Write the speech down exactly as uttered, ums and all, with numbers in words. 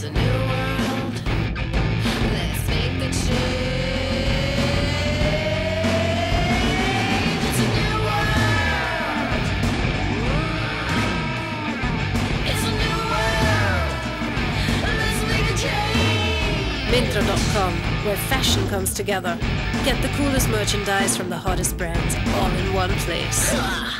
It's a new world. Let's make the change. Myntra dot com, where fashion comes together. Get the coolest merchandise from the hottest brands all in one place.